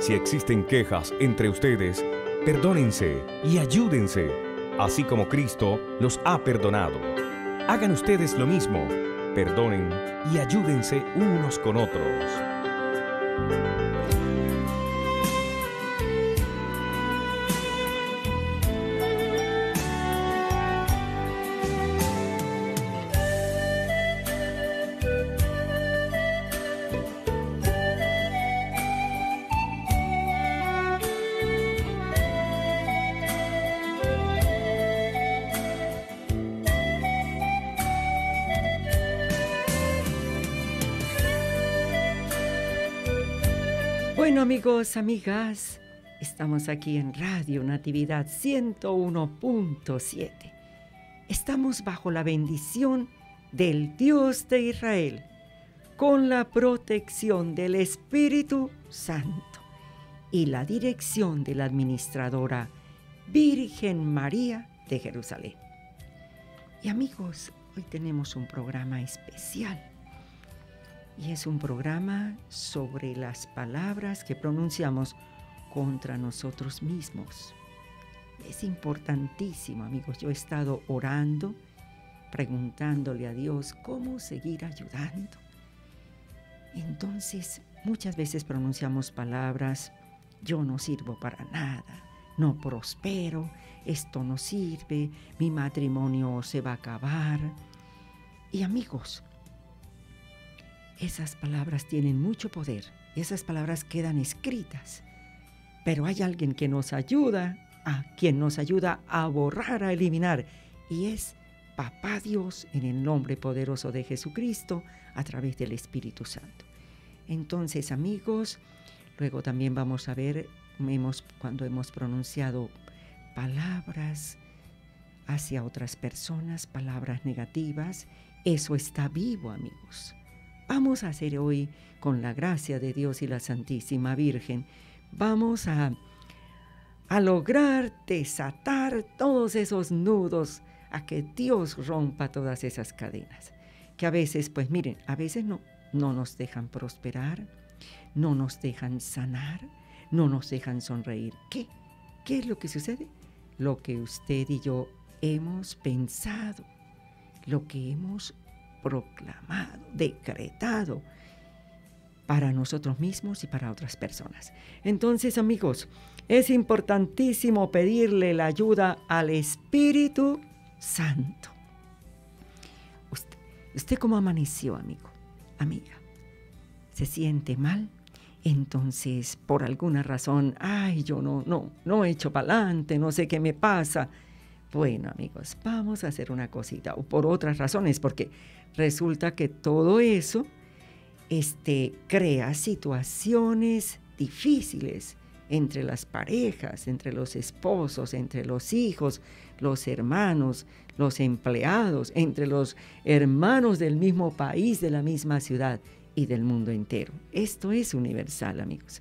Si existen quejas entre ustedes, perdónense y ayúdense, así como Cristo los ha perdonado. Hagan ustedes lo mismo, perdonen y ayúdense unos con otros. Bueno, amigos, amigas, estamos aquí en Radio Natividad 101.7. Estamos bajo la bendición del Dios de Israel, con la protección del Espíritu Santo y la dirección de la administradora Virgen María de Jerusalén. Y amigos, hoy tenemos un programa especial. Y es un programa sobre las palabras que pronunciamos contra nosotros mismos. Es importantísimo, amigos. Yo he estado orando, preguntándole a Dios cómo seguir ayudando. Entonces, muchas veces pronunciamos palabras: yo no sirvo para nada, no prospero, esto no sirve, mi matrimonio se va a acabar. Y amigos, esas palabras tienen mucho poder, esas palabras quedan escritas, pero hay alguien que nos ayuda, a borrar, a eliminar, y es Papá Dios, en el nombre poderoso de Jesucristo, a través del Espíritu Santo. Entonces, amigos, luego también vamos a ver cuando hemos pronunciado palabras hacia otras personas, palabras negativas. Eso está vivo, amigos. Vamos a hacer hoy, con la gracia de Dios y la Santísima Virgen, vamos a lograr desatar todos esos nudos, a que Dios rompa todas esas cadenas, que a veces, pues miren, a veces no nos dejan prosperar, no nos dejan sanar, no nos dejan sonreír. ¿Qué es lo que sucede? Lo que usted y yo hemos pensado, lo que hemos proclamado, decretado para nosotros mismos y para otras personas. Entonces, amigos, es importantísimo pedirle la ayuda al Espíritu Santo. ¿Usted cómo amaneció, amigo, amiga? ¿Se siente mal? Entonces, por alguna razón, ay, yo no he hecho para adelante, no sé qué me pasa. Bueno, amigos, vamos a hacer una cosita, o por otras razones, porque resulta que todo eso crea situaciones difíciles entre las parejas, entre los esposos, entre los hijos, los hermanos, los empleados, entre los hermanos del mismo país, de la misma ciudad y del mundo entero. Esto es universal, amigos.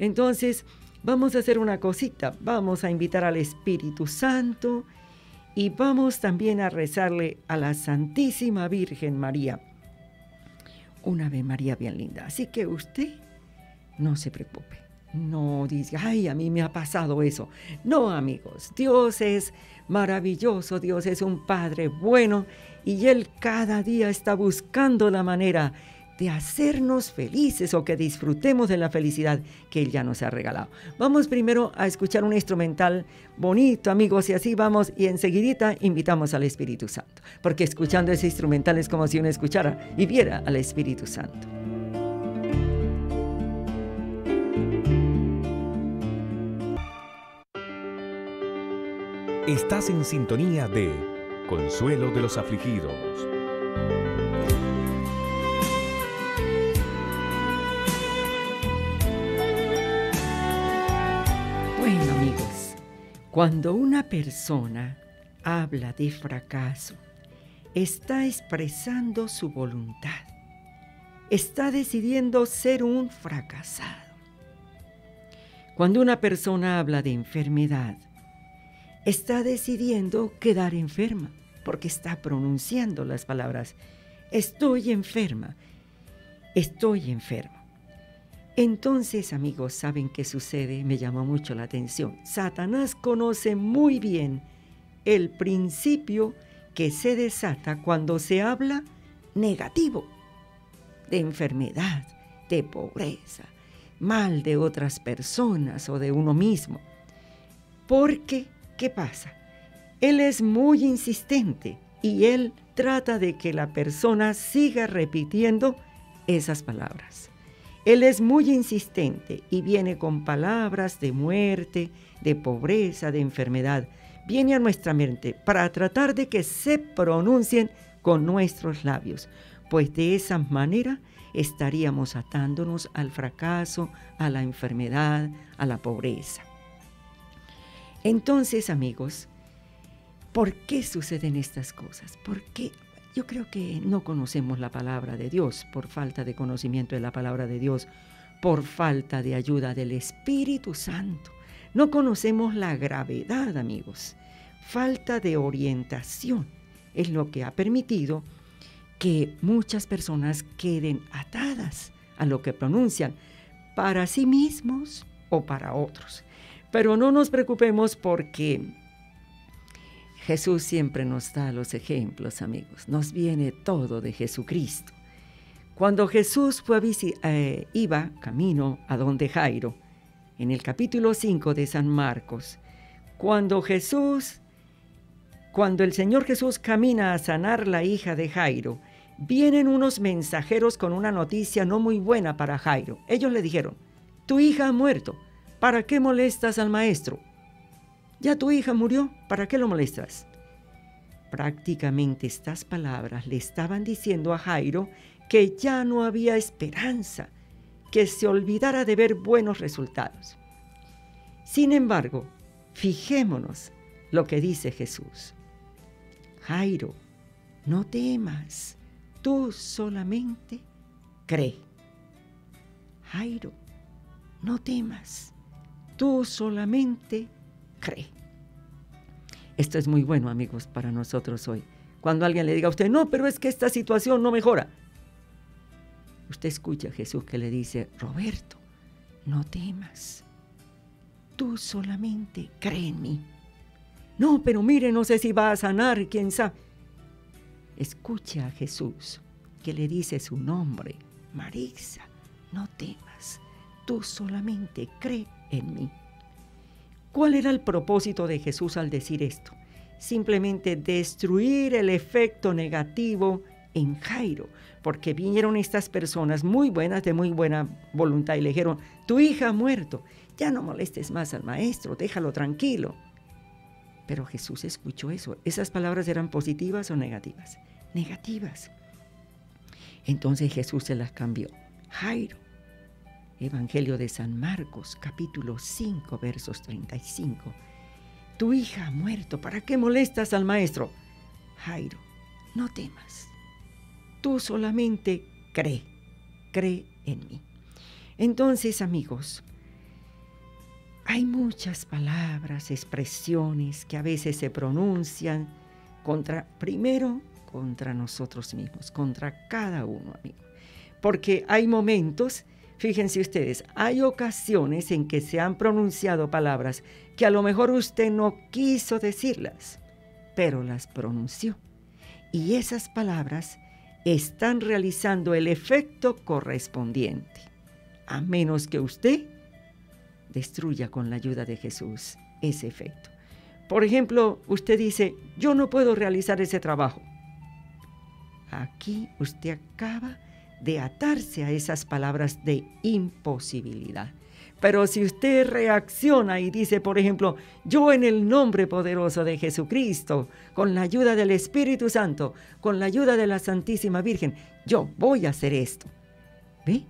Entonces, vamos a hacer una cosita, vamos a invitar al Espíritu Santo. Y vamos también a rezarle a la Santísima Virgen María, una Ave María bien linda. Así que usted no se preocupe, no diga, ay, a mí me ha pasado eso. No, amigos, Dios es maravilloso, Dios es un Padre bueno y Él cada día está buscando la manera de hacernos felices o que disfrutemos de la felicidad que Él ya nos ha regalado. Vamos primero a escuchar un instrumental bonito, amigos, y así vamos, y enseguidita invitamos al Espíritu Santo, porque escuchando ese instrumental es como si uno escuchara y viera al Espíritu Santo. Estás en sintonía de Consuelo de los Afligidos. Cuando una persona habla de fracaso, está expresando su voluntad, está decidiendo ser un fracasado. Cuando una persona habla de enfermedad, está decidiendo quedar enferma, porque está pronunciando las palabras: estoy enferma, estoy enfermo. Entonces, amigos, ¿saben qué sucede? Me llamó mucho la atención. Satanás conoce muy bien el principio que se desata cuando se habla negativo, de enfermedad, de pobreza, mal de otras personas o de uno mismo. Porque, ¿qué pasa? Él es muy insistente y él trata de que la persona siga repitiendo esas palabras. Él es muy insistente y viene con palabras de muerte, de pobreza, de enfermedad. Viene a nuestra mente para tratar de que se pronuncien con nuestros labios, pues de esa manera estaríamos atándonos al fracaso, a la enfermedad, a la pobreza. Entonces, amigos, ¿por qué suceden estas cosas? ¿Por qué? Yo creo que no conocemos la palabra de Dios, por falta de conocimiento de la palabra de Dios, por falta de ayuda del Espíritu Santo. No conocemos la gravedad, amigos. Falta de orientación es lo que ha permitido que muchas personas queden atadas a lo que pronuncian para sí mismos o para otros. Pero no nos preocupemos porque Jesús siempre nos da los ejemplos, amigos. Nos viene todo de Jesucristo. Cuando Jesús fue iba camino a donde Jairo, en el capítulo 5 de San Marcos, cuando el Señor Jesús camina a sanar la hija de Jairo, vienen unos mensajeros con una noticia no muy buena para Jairo. Ellos le dijeron, tu hija ha muerto, ¿para qué molestas al maestro? Ya tu hija murió, ¿para qué lo molestas? Prácticamente estas palabras le estaban diciendo a Jairo que ya no había esperanza, que se olvidara de ver buenos resultados. Sin embargo, fijémonos lo que dice Jesús. Jairo, no temas, tú solamente cree. Jairo, no temas, tú solamente cree. Esto es muy bueno, amigos, para nosotros hoy. Cuando alguien le diga a usted, no, pero es que esta situación no mejora. Usted escucha a Jesús que le dice, Roberto, no temas. Tú solamente cree en mí. No, pero mire, no sé si va a sanar, quién sabe. Escucha a Jesús que le dice su nombre, Marisa, no temas. Tú solamente cree en mí. ¿Cuál era el propósito de Jesús al decir esto? Simplemente destruir el efecto negativo en Jairo, porque vinieron estas personas muy buenas, de muy buena voluntad, y le dijeron, tu hija ha muerto, ya no molestes más al maestro, déjalo tranquilo. Pero Jesús escuchó eso. ¿Esas palabras eran positivas o negativas? Negativas. Entonces Jesús se las cambió. Jairo. Evangelio de San Marcos, capítulo 5, versos 35. Tu hija ha muerto, ¿para qué molestas al maestro? Jairo, no temas. Tú solamente cree, cree en mí. Entonces, amigos, hay muchas palabras, expresiones que a veces se pronuncian contra nosotros mismos, contra cada uno, amigo. Porque hay momentos. Fíjense ustedes, hay ocasiones en que se han pronunciado palabras que a lo mejor usted no quiso decirlas, pero las pronunció. Y esas palabras están realizando el efecto correspondiente, a menos que usted destruya con la ayuda de Jesús ese efecto. Por ejemplo, usted dice, yo no puedo realizar ese trabajo. Aquí usted acaba de atarse a esas palabras de imposibilidad. Pero si usted reacciona y dice, por ejemplo, yo en el nombre poderoso de Jesucristo, con la ayuda del Espíritu Santo, con la ayuda de la Santísima Virgen, yo voy a hacer esto. ¿Ve?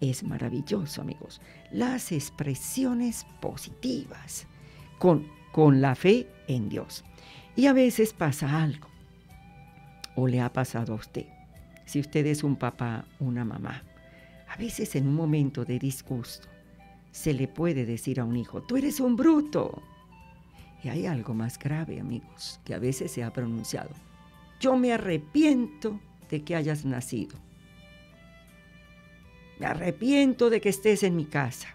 Es maravilloso, amigos. Las expresiones positivas con la fe en Dios. Y a veces pasa algo, o le ha pasado a usted. Si usted es un papá, una mamá, a veces en un momento de disgusto se le puede decir a un hijo, tú eres un bruto. Y hay algo más grave, amigos, que a veces se ha pronunciado. Yo me arrepiento de que hayas nacido. me arrepiento de que estés en mi casa.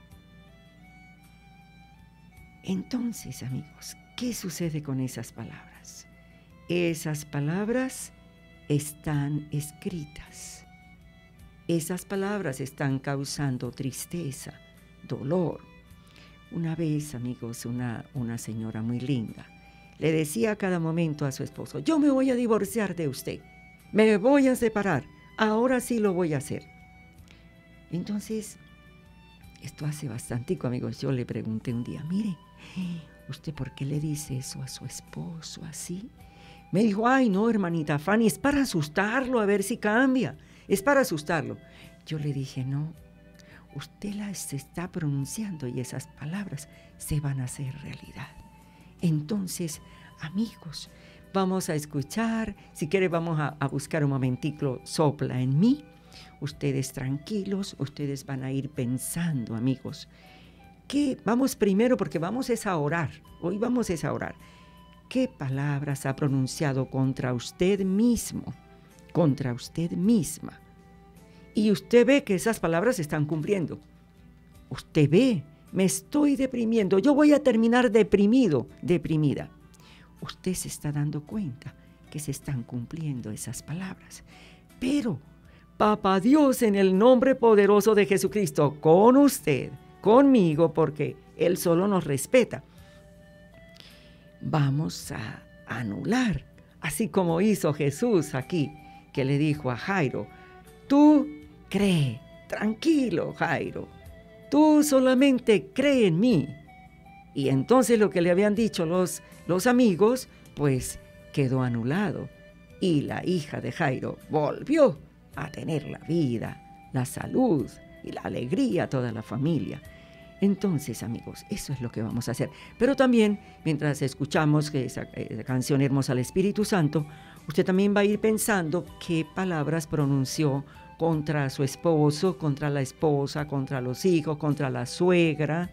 Entonces, amigos, ¿qué sucede con esas palabras? Esas palabras están escritas. Esas palabras están causando tristeza, dolor. Una vez, amigos, una señora muy linda le decía a cada momento a su esposo: yo me voy a divorciar de usted, me voy a separar, ahora sí lo voy a hacer. Entonces, esto hace bastantico, amigos, yo le pregunté un día: mire, ¿usted por qué le dice eso a su esposo así? Me dijo: ay, no, hermanita Fanny, es para asustarlo, a ver si cambia, es para asustarlo. Yo le dije: no, usted las está pronunciando y esas palabras se van a hacer realidad. Entonces, amigos, vamos a escuchar, si quiere vamos a buscar un momentico Sopla en mí. Ustedes tranquilos, ustedes van a ir pensando, amigos, que vamos primero, porque vamos es a orar, hoy vamos es a orar. ¿Qué palabras ha pronunciado contra usted mismo, contra usted misma? Y usted ve que esas palabras se están cumpliendo. Usted ve: me estoy deprimiendo, yo voy a terminar deprimido, deprimida. Usted se está dando cuenta que se están cumpliendo esas palabras. Pero, Papá Dios, en el nombre poderoso de Jesucristo, con usted, conmigo, porque Él solo nos respeta, vamos a anular, así como hizo Jesús aquí, que le dijo a Jairo: tú cree, tranquilo, Jairo, tú solamente cree en mí. Y entonces lo que le habían dicho los amigos, pues quedó anulado, y la hija de Jairo volvió a tener la vida, la salud y la alegría a toda la familia. Entonces, amigos, eso es lo que vamos a hacer. Pero también, mientras escuchamos esa canción hermosa al Espíritu Santo, usted también va a ir pensando qué palabras pronunció contra su esposo, contra la esposa, contra los hijos, contra la suegra.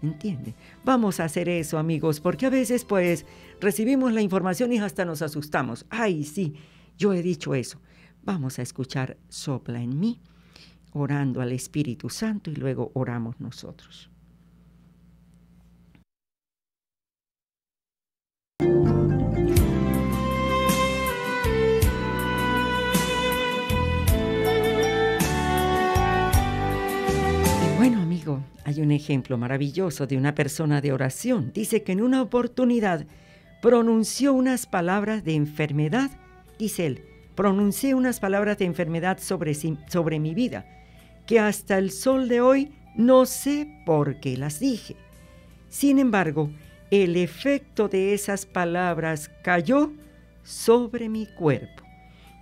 ¿Entiende? Vamos a hacer eso, amigos, porque a veces, pues, recibimos la información y hasta nos asustamos. ¡Ay, sí! Yo he dicho eso. Vamos a escuchar Sopla en mí, orando al Espíritu Santo, y luego oramos nosotros. Y bueno, amigo, hay un ejemplo maravilloso de una persona de oración. Dice que en una oportunidad pronunció unas palabras de enfermedad. Dice él: pronuncié unas palabras de enfermedad sobre mi vida, que hasta el sol de hoy no sé por qué las dije. Sin embargo, el efecto de esas palabras cayó sobre mi cuerpo.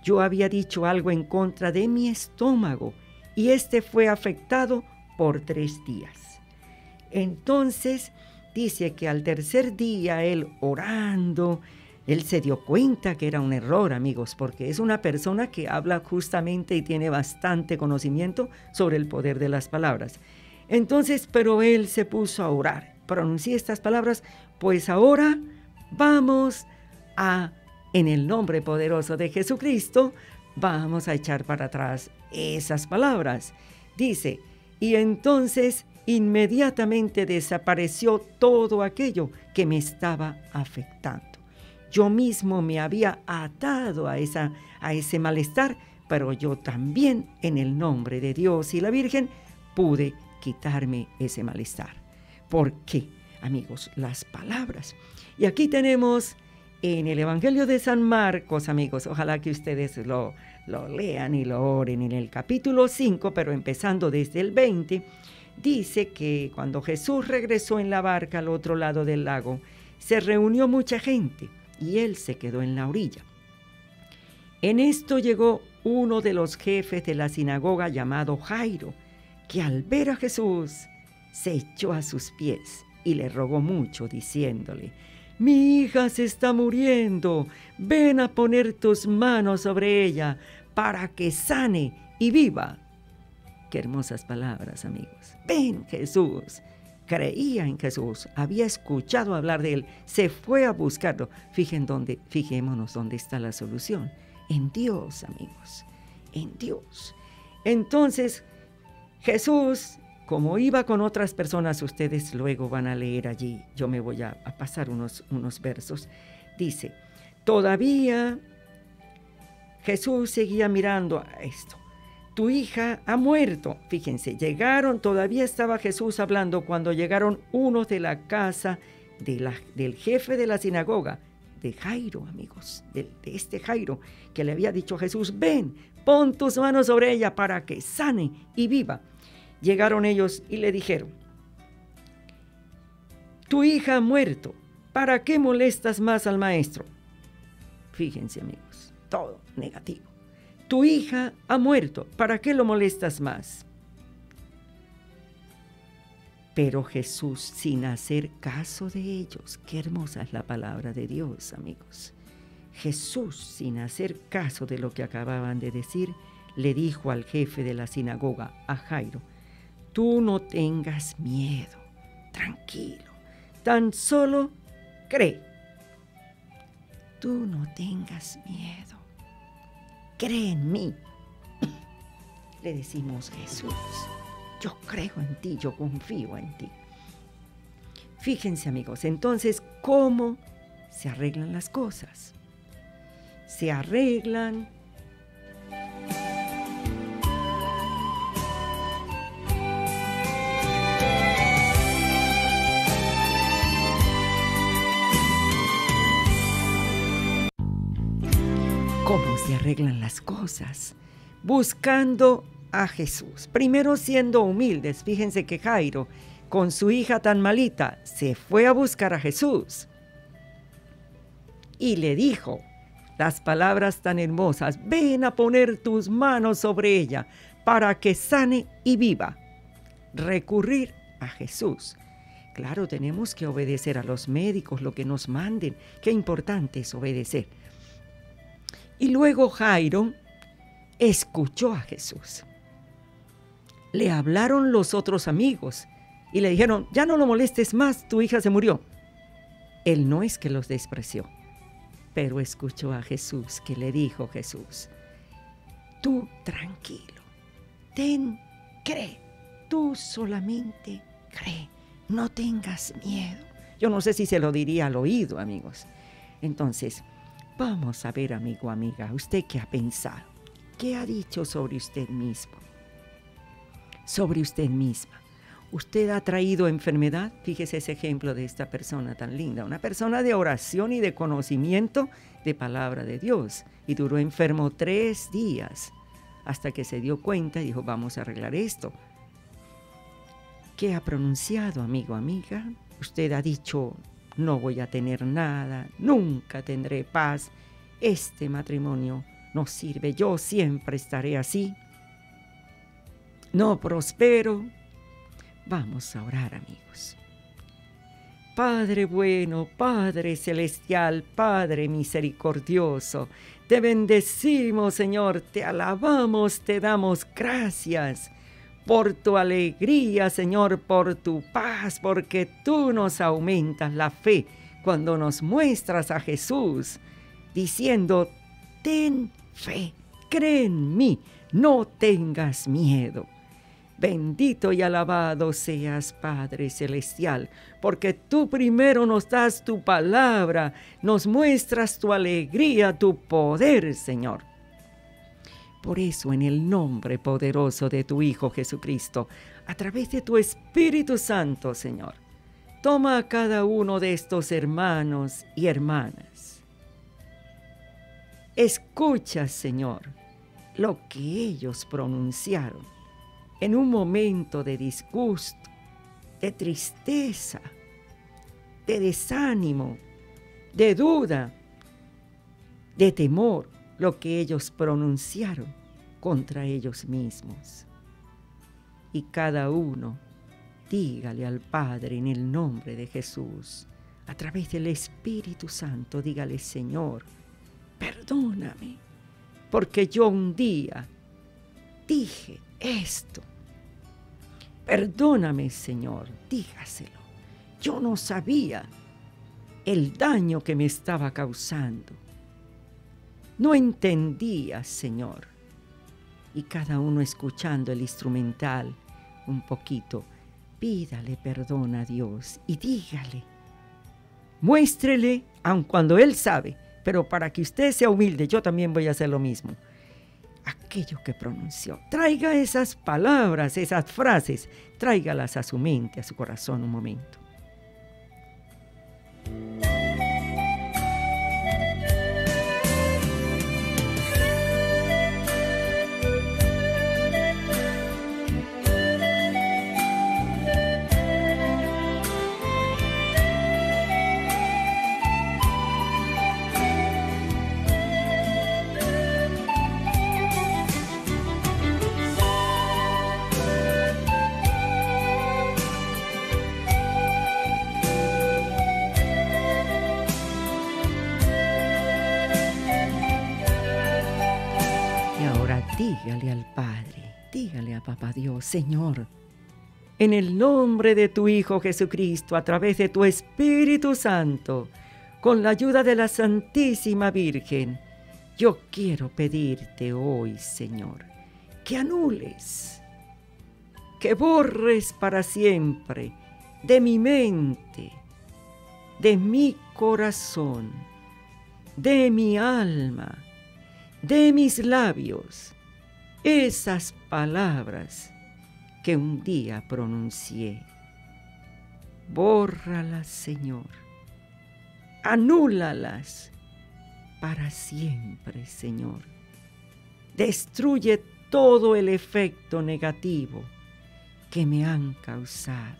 Yo había dicho algo en contra de mi estómago y este fue afectado por 3 días. Entonces, dice que al tercer día, él orando, él se dio cuenta que era un error, amigos, porque es una persona que habla justamente y tiene bastante conocimiento sobre el poder de las palabras. Entonces, pero él se puso a orar. Pronuncié estas palabras: pues ahora vamos a, en el nombre poderoso de Jesucristo, vamos a echar para atrás esas palabras. Dice, y entonces inmediatamente desapareció todo aquello que me estaba afectando. Yo mismo me había atado a ese malestar, pero yo también, en el nombre de Dios y la Virgen, pude quitarme ese malestar. ¿Por qué? Amigos, las palabras. Y aquí tenemos en el Evangelio de San Marcos, amigos, ojalá que ustedes lo lean y lo oren, en el capítulo 5, pero empezando desde el 20, dice que cuando Jesús regresó en la barca al otro lado del lago, se reunió mucha gente. Y él se quedó en la orilla. En esto llegó uno de los jefes de la sinagoga llamado Jairo, que al ver a Jesús se echó a sus pies y le rogó mucho, diciéndole: mi hija se está muriendo, ven a poner tus manos sobre ella para que sane y viva. Qué hermosas palabras, amigos. Ven, Jesús. Creía en Jesús, había escuchado hablar de él, se fue a buscarlo. Fijémonos dónde está la solución: en Dios, amigos, en Dios. Entonces, Jesús, como iba con otras personas, ustedes luego van a leer allí, yo me voy a pasar unos versos, dice, todavía Jesús seguía mirando a esto. Tu hija ha muerto. Fíjense, llegaron, todavía estaba Jesús hablando cuando llegaron unos de la casa del jefe de la sinagoga, de Jairo, amigos, de este Jairo, que le había dicho a Jesús, ven, pon tus manos sobre ella para que sane y viva. Llegaron ellos y le dijeron, tu hija ha muerto, ¿para qué molestas más al maestro? Fíjense, amigos, todo negativo. Tu hija ha muerto, ¿para qué lo molestas más? Pero Jesús, sin hacer caso de ellos, qué hermosa es la palabra de Dios, amigos. Jesús, sin hacer caso de lo que acababan de decir, le dijo al jefe de la sinagoga, a Jairo, tú no tengas miedo, tranquilo, tan solo cree. Tú no tengas miedo. Cree en mí. Le decimos, Jesús, yo creo en ti, yo confío en ti. Fíjense, amigos, entonces, ¿cómo se arreglan las cosas? Se arreglan las cosas, buscando a Jesús, primero siendo humildes. Fíjense que Jairo, con su hija tan malita, se fue a buscar a Jesús y le dijo las palabras tan hermosas, ven a poner tus manos sobre ella para que sane y viva. Recurrir a Jesús. Claro, tenemos que obedecer a los médicos, lo que nos manden, qué importante es obedecer. Y luego Jairo escuchó a Jesús. Le hablaron los otros amigos y le dijeron, ya no lo molestes más, tu hija se murió. Él no es que los despreció, pero escuchó a Jesús, que le dijo Jesús, tú tranquilo, cree, tú solamente cree, no tengas miedo. Yo no sé si se lo diría al oído, amigos. Entonces, vamos a ver, amigo, amiga, ¿usted qué ha pensado? ¿Qué ha dicho sobre usted mismo? Sobre usted misma. ¿Usted ha traído enfermedad? Fíjese ese ejemplo de esta persona tan linda, una persona de oración y de conocimiento de palabra de Dios, y duró enfermo 3 días hasta que se dio cuenta y dijo, vamos a arreglar esto. ¿Qué ha pronunciado, amigo, amiga? ¿Usted ha dicho, no voy a tener nada, nunca tendré paz, este matrimonio no sirve, yo siempre estaré así, no prospero? Vamos a orar, amigos. Padre bueno, Padre celestial, Padre misericordioso, te bendecimos, Señor, te alabamos, te damos gracias por tu alegría, Señor, por tu paz, porque tú nos aumentas la fe cuando nos muestras a Jesús, diciendo, ten fe, cree en mí, no tengas miedo. Bendito y alabado seas, Padre celestial, porque tú primero nos das tu palabra, nos muestras tu alegría, tu poder, Señor. Por eso, en el nombre poderoso de tu Hijo Jesucristo, a través de tu Espíritu Santo, Señor, toma a cada uno de estos hermanos y hermanas. Escucha, Señor, lo que ellos pronunciaron en un momento de disgusto, de tristeza, de desánimo, de duda, de temor, lo que ellos pronunciaron contra ellos mismos. Y cada uno, dígale al Padre en el nombre de Jesús, a través del Espíritu Santo, dígale, Señor, perdóname, porque yo un día dije esto. Perdóname, Señor, dígaselo. Yo no sabía el daño que me estaba causando. No entendía, Señor. Y cada uno escuchando el instrumental un poquito, pídale perdón a Dios y dígale, muéstrele, aun cuando Él sabe, pero para que usted sea humilde, yo también voy a hacer lo mismo. Aquello que pronunció, traiga esas palabras, esas frases, tráigalas a su mente, a su corazón un momento. Dígale al Padre, dígale a Papá Dios, Señor, en el nombre de tu Hijo Jesucristo, a través de tu Espíritu Santo, con la ayuda de la Santísima Virgen, yo quiero pedirte hoy, Señor, que anules, que borres para siempre de mi mente, de mi corazón, de mi alma, de mis labios, esas palabras que un día pronuncié. Bórralas, Señor. Anúlalas para siempre, Señor. Destruye todo el efecto negativo que me han causado.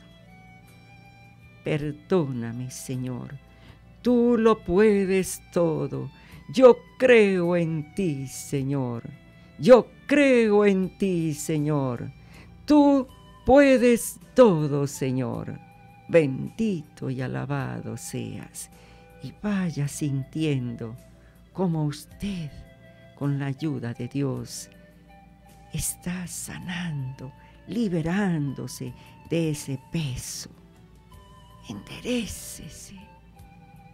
Perdóname, Señor. Tú lo puedes todo. Yo creo en ti, Señor. Yo creo en ti, Señor. Tú puedes todo, Señor. Bendito y alabado seas. Y vaya sintiendo como usted, con la ayuda de Dios, está sanando, liberándose de ese peso. Enderécese.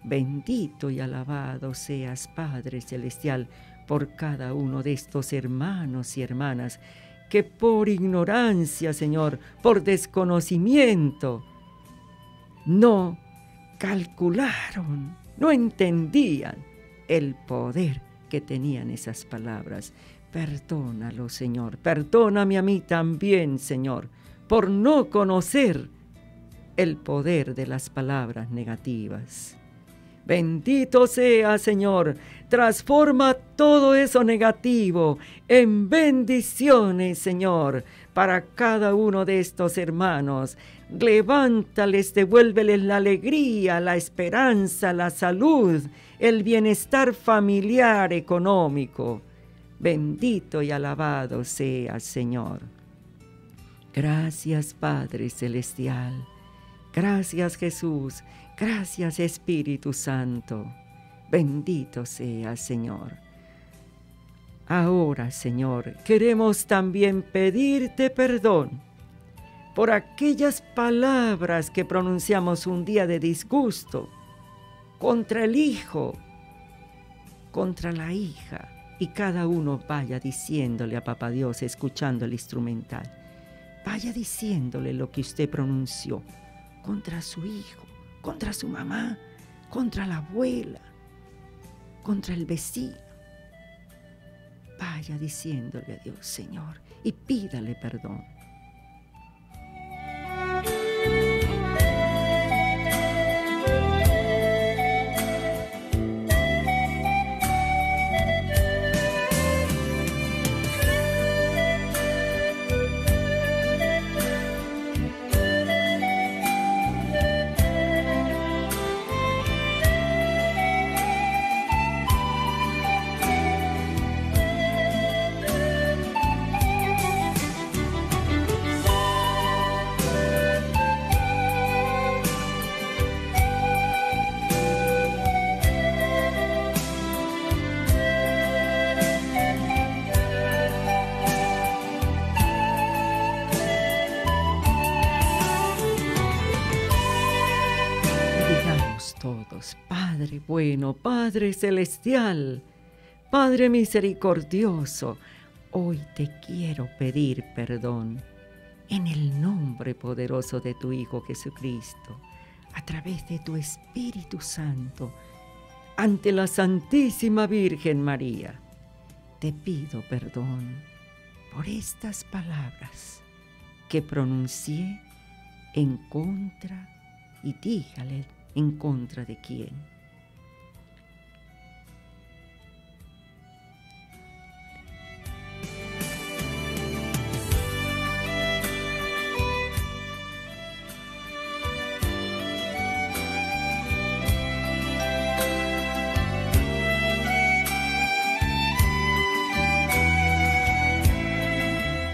Bendito y alabado seas, Padre Celestial, por cada uno de estos hermanos y hermanas que por ignorancia, Señor, por desconocimiento, no calcularon, no entendían el poder que tenían esas palabras. Perdónalo, Señor, perdóname a mí también, Señor, por no conocer el poder de las palabras negativas. Bendito sea, Señor, transforma todo eso negativo en bendiciones, Señor, para cada uno de estos hermanos. Levántales, devuélveles la alegría, la esperanza, la salud, el bienestar familiar, económico. Bendito y alabado sea, Señor. Gracias, Padre Celestial. Gracias, Jesús. Gracias, Espíritu Santo. Bendito sea, Señor. Ahora, Señor, queremos también pedirte perdón por aquellas palabras que pronunciamos un día de disgusto contra el hijo, contra la hija. Y cada uno vaya diciéndole a Papá Dios, escuchando el instrumental, vaya diciéndole lo que usted pronunció contra su hijo, contra su mamá, contra la abuela, contra el vecino. Vaya diciéndole a Dios, Señor, y pídale perdón. Padre bueno, Padre Celestial, Padre misericordioso, hoy te quiero pedir perdón en el nombre poderoso de tu Hijo Jesucristo, a través de tu Espíritu Santo, ante la Santísima Virgen María, te pido perdón por estas palabras que pronuncié en contra, y dígale en contra de quién.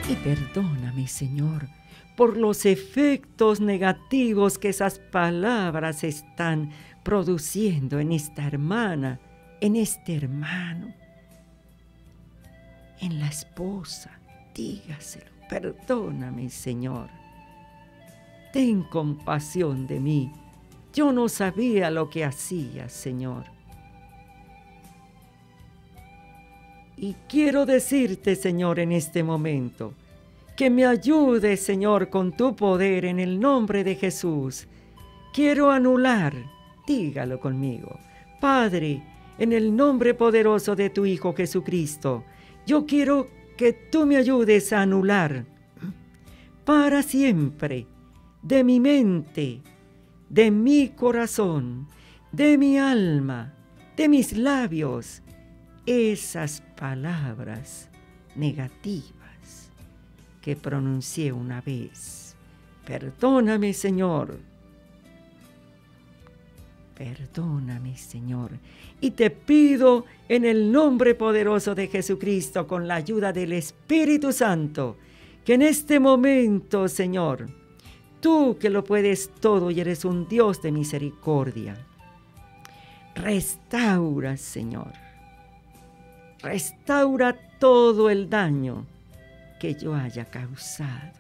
Y perdóname, Señor, por los efectos negativos que esas palabras están produciendo en esta hermana, en este hermano, en la esposa. Dígaselo, perdóname, Señor. Ten compasión de mí. Yo no sabía lo que hacía, Señor. Y quiero decirte, Señor, en este momento, que me ayudes, Señor, con tu poder, en el nombre de Jesús. Quiero anular, dígalo conmigo, Padre, en el nombre poderoso de tu Hijo Jesucristo, yo quiero que tú me ayudes a anular para siempre de mi mente, de mi corazón, de mi alma, de mis labios, esas palabras negativas que pronuncié una vez. Perdóname, Señor. Perdóname, Señor. Y te pido en el nombre poderoso de Jesucristo, con la ayuda del Espíritu Santo, que en este momento, Señor, tú que lo puedes todo y eres un Dios de misericordia, restaura, Señor. Restaura todo el daño que yo haya causado.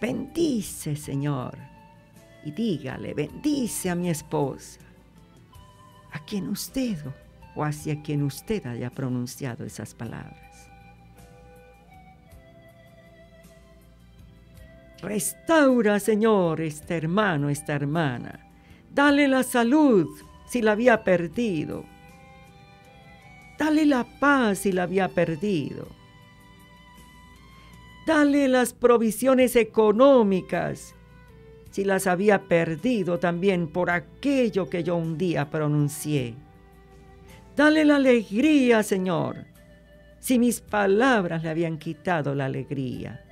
Bendice, Señor, y dígale, bendice a mi esposa, a quien usted o hacia quien usted haya pronunciado esas palabras. Restaura, Señor, este hermano, esta hermana. Dale la salud si la había perdido. Dale la paz si la había perdido. Dale las provisiones económicas, si las había perdido también por aquello que yo un día pronuncié. Dale la alegría, Señor, si mis palabras le habían quitado la alegría.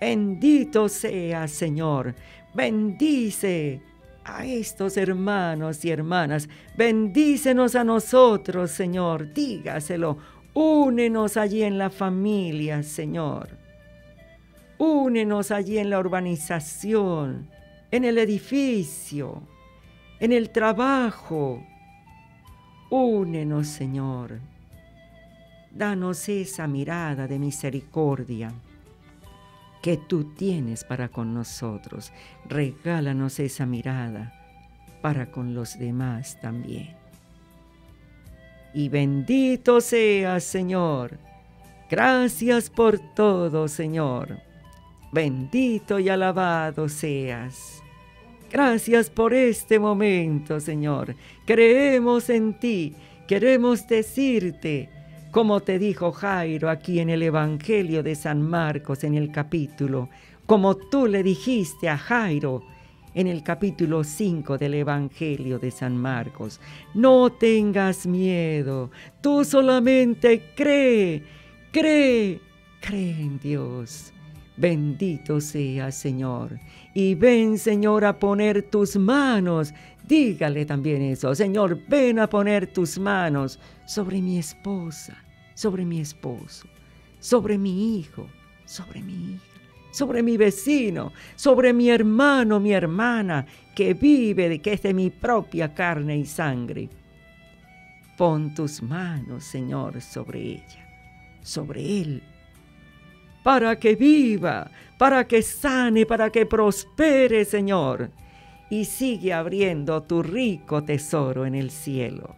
Bendito sea, Señor. Bendice a estos hermanos y hermanas. Bendícenos a nosotros, Señor. Dígaselo. Únenos allí en la familia, Señor. Únenos allí en la urbanización, en el edificio, en el trabajo. Únenos, Señor. Danos esa mirada de misericordia que tú tienes para con nosotros. Regálanos esa mirada para con los demás también. Y bendito seas, Señor. Gracias por todo, Señor. Bendito y alabado seas. Gracias por este momento, Señor. Creemos en ti. Queremos decirte, como te dijo Jairo aquí en el Evangelio de San Marcos, en el capítulo, como tú le dijiste a Jairo, en el capítulo 5 del Evangelio de San Marcos. No tengas miedo, tú solamente cree, cree, cree en Dios. Bendito sea, Señor. Y ven, Señor, a poner tus manos. Dígale también eso, Señor, ven a poner tus manos sobre mi esposa, sobre mi esposo, sobre mi hijo, sobre mi hija, sobre mi vecino, sobre mi hermano, mi hermana, que vive, que es de mi propia carne y sangre. Pon tus manos, Señor, sobre ella, sobre él, para que viva, para que sane, para que prospere, Señor, y sigue abriendo tu rico tesoro en el cielo.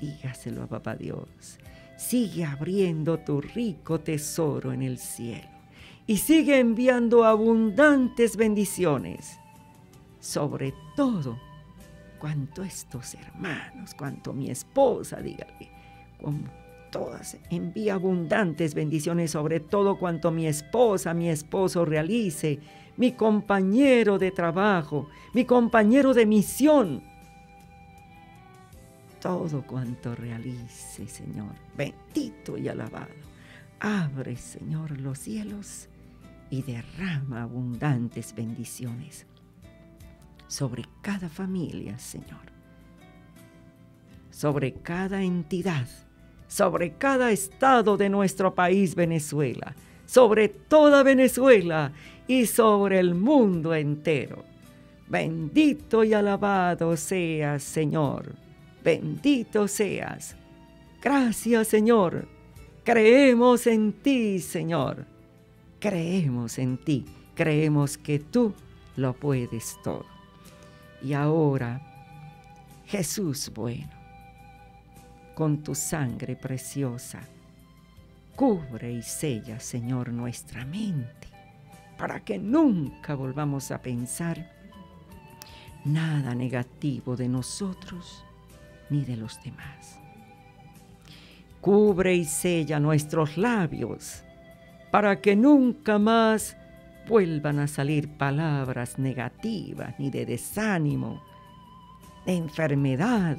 Dígaselo a Papá Dios. sigue abriendo tu rico tesoro en el cielo y sigue enviando abundantes bendiciones, sobre todo cuanto estos hermanos, cuanto mi esposa, dígale, con todas, envía abundantes bendiciones sobre todo cuanto mi esposa, mi esposo realice, mi compañero de trabajo, mi compañero de misión, todo cuanto realice, Señor, bendito y alabado. Abre, Señor, los cielos y derrama abundantes bendiciones sobre cada familia, Señor, sobre cada entidad, sobre cada estado de nuestro país, Venezuela, sobre toda Venezuela y sobre el mundo entero. Bendito y alabado seas, Señor. Bendito seas. Gracias, Señor. Creemos en ti, Señor. Creemos en ti. Creemos que tú lo puedes todo. Y ahora, Jesús bueno, con tu sangre preciosa, cubre y sella, Señor, nuestra mente, para que nunca volvamos a pensar nada negativo de nosotros ni de los demás. Cubre y sella nuestros labios, para que nunca más vuelvan a salir palabras negativas, ni de desánimo, de enfermedad,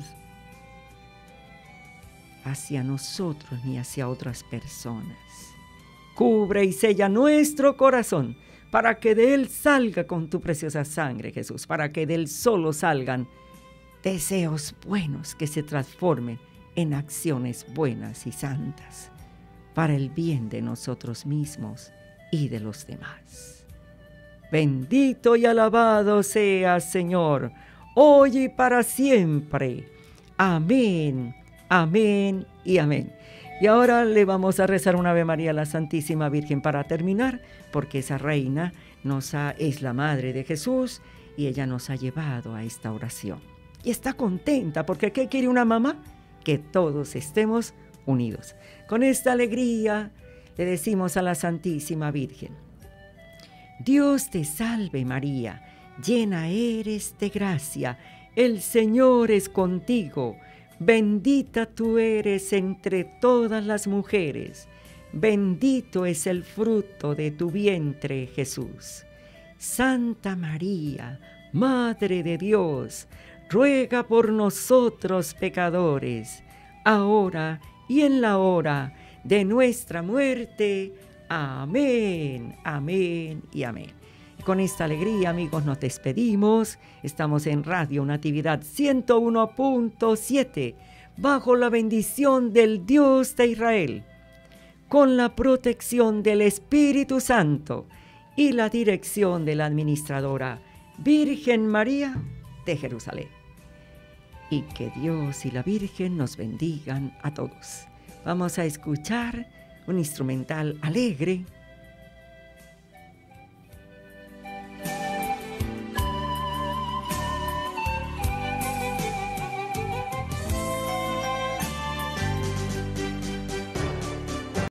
hacia nosotros ni hacia otras personas. Cubre y sella nuestro corazón, para que de él salga con tu preciosa sangre, Jesús, para que de él solo salgan deseos buenos que se transformen en acciones buenas y santas, para el bien de nosotros mismos y de los demás. Bendito y alabado seas, Señor, hoy y para siempre. Amén, amén y amén. Y ahora le vamos a rezar una Ave María a la Santísima Virgen para terminar, porque esa reina es la madre de Jesús y ella nos ha llevado a esta oración. Y está contenta, porque ¿qué quiere una mamá? Que todos estemos unidos. Con esta alegría le decimos a la Santísima Virgen: Dios te salve María, llena eres de gracia, el Señor es contigo, bendita tú eres entre todas las mujeres, bendito es el fruto de tu vientre Jesús. Santa María, Madre de Dios, ruega por nosotros pecadores, ahora y en la hora de nuestra muerte. Amén, amén y amén. Con esta alegría, amigos, nos despedimos. Estamos en Radio Natividad 101.7, bajo la bendición del Dios de Israel, con la protección del Espíritu Santo y la dirección de la administradora Virgen María de Jerusalén. Y que Dios y la Virgen nos bendigan a todos. Vamos a escuchar un instrumental alegre